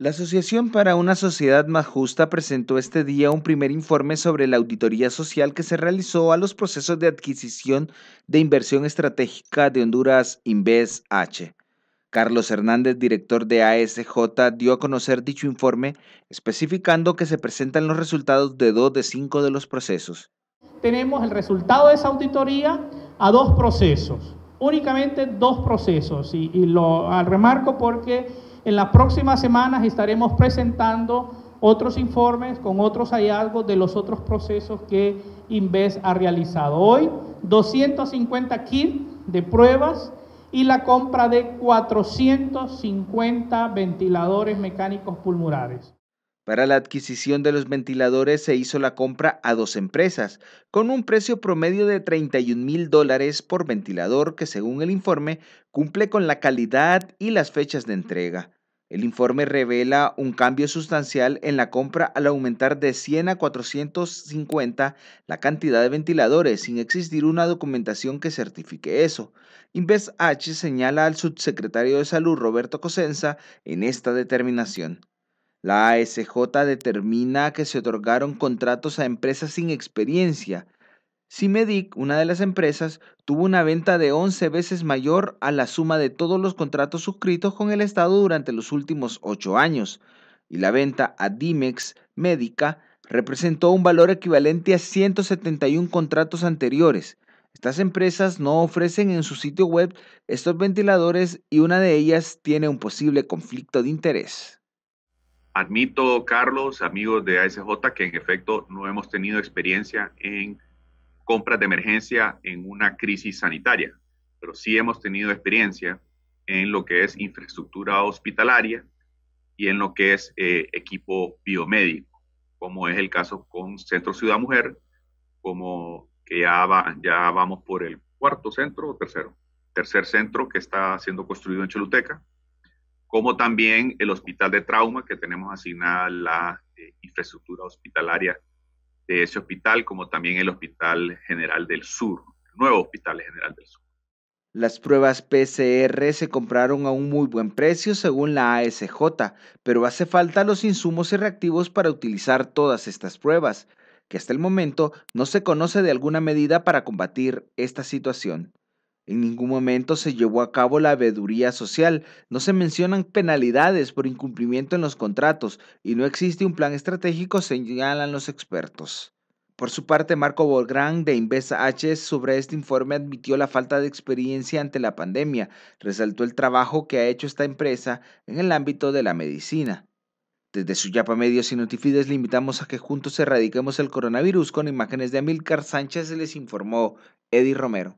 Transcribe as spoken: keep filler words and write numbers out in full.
La Asociación para una Sociedad Más Justa presentó este día un primer informe sobre la auditoría social que se realizó a los procesos de adquisición de inversión estratégica de Honduras INVEST-H. Carlos Hernández, director de A S J, dio a conocer dicho informe, especificando que se presentan los resultados de dos de cinco de los procesos. Tenemos el resultado de esa auditoría a dos procesos, únicamente dos procesos, y, y lo remarco porque en las próximas semanas estaremos presentando otros informes con otros hallazgos de los otros procesos que INVEST ha realizado. Hoy, doscientos cincuenta kits de pruebas y la compra de cuatrocientos cincuenta ventiladores mecánicos pulmonares. Para la adquisición de los ventiladores se hizo la compra a dos empresas, con un precio promedio de treinta y un mil dólares por ventilador que, según el informe, cumple con la calidad y las fechas de entrega. El informe revela un cambio sustancial en la compra al aumentar de cien a cuatrocientos cincuenta la cantidad de ventiladores, sin existir una documentación que certifique eso. INVEST-H señala al subsecretario de Salud, Roberto Cosenza, en esta determinación. La A S J determina que se otorgaron contratos a empresas sin experiencia. Simedic, una de las empresas, tuvo una venta de once veces mayor a la suma de todos los contratos suscritos con el Estado durante los últimos ocho años, y la venta a Dimex Médica representó un valor equivalente a ciento setenta y uno contratos anteriores. Estas empresas no ofrecen en su sitio web estos ventiladores y una de ellas tiene un posible conflicto de interés. Admito, Carlos, amigos de A S J, que en efecto no hemos tenido experiencia en compras de emergencia en una crisis sanitaria, pero sí hemos tenido experiencia en lo que es infraestructura hospitalaria y en lo que es eh, equipo biomédico, como es el caso con Centro Ciudad Mujer, como que ya, va, ya vamos por el cuarto centro o tercero, tercer centro que está siendo construido en Choluteca, como también el Hospital de Trauma, que tenemos asignada la eh, infraestructura hospitalaria de ese hospital, como también el Hospital General del Sur, el nuevo Hospital General del Sur. Las pruebas P C R se compraron a un muy buen precio según la A S J, pero hace falta los insumos y reactivos para utilizar todas estas pruebas, que hasta el momento no se conoce de alguna medida para combatir esta situación. En ningún momento se llevó a cabo la veeduría social, no se mencionan penalidades por incumplimiento en los contratos y no existe un plan estratégico, señalan los expertos. Por su parte, Marco Bográn de INVEST-H sobre este informe admitió la falta de experiencia ante la pandemia, resaltó el trabajo que ha hecho esta empresa en el ámbito de la medicina. Desde Suyapa Medios y Notifides le invitamos a que juntos erradiquemos el coronavirus con imágenes de Amílcar Sánchez, les informó Eddie Romero.